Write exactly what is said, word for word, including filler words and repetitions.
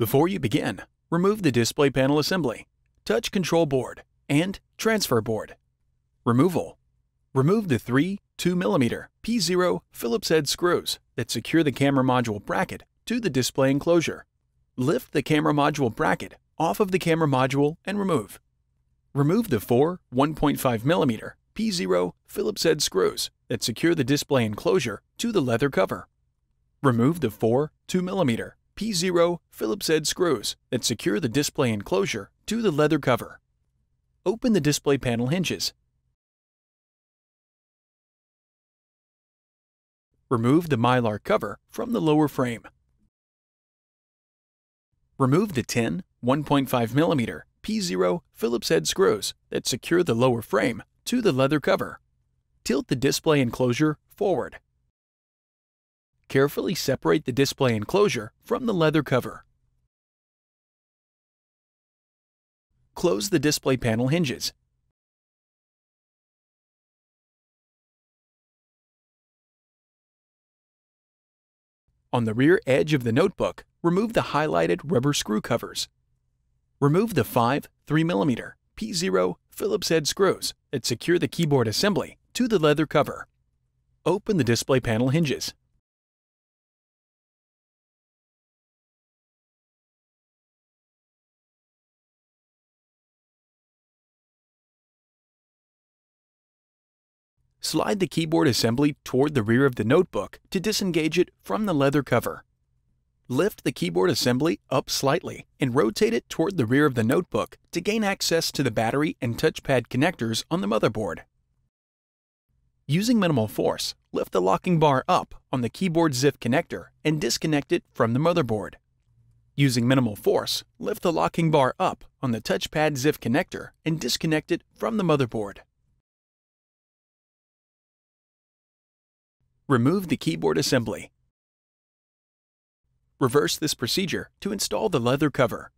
Before you begin, remove the display panel assembly, touch Control Board, and Transfer Board. Removal. Remove the three two millimeter P zero Phillips head screws that secure the camera module bracket to the display enclosure. Lift the camera module bracket off of the camera module and remove. Remove the four one point five millimeter P zero Phillips head screws that secure the display enclosure to the leather cover. Remove the four two millimeter P zero Phillips head screws that secure the display enclosure to the leather cover. Open the display panel hinges. Remove the Mylar cover from the lower frame. Remove the ten one point five millimeter P zero Phillips head screws that secure the lower frame to the leather cover. Tilt the display enclosure forward. Carefully separate the display enclosure from the leather cover. Close the display panel hinges. On the rear edge of the notebook, remove the highlighted rubber screw covers. Remove the five three millimeter P zero Phillips head screws that secure the keyboard assembly to the leather cover. Open the display panel hinges. Slide the keyboard assembly toward the rear of the notebook to disengage it from the leather cover. Lift the keyboard assembly up slightly and rotate it toward the rear of the notebook to gain access to the battery and touchpad connectors on the motherboard. Using minimal force, lift the locking bar up on the keyboard ZIF connector and disconnect it from the motherboard. Using minimal force, lift the locking bar up on the touchpad ZIF connector and disconnect it from the motherboard. Remove the keyboard assembly. Reverse this procedure to install the leather cover.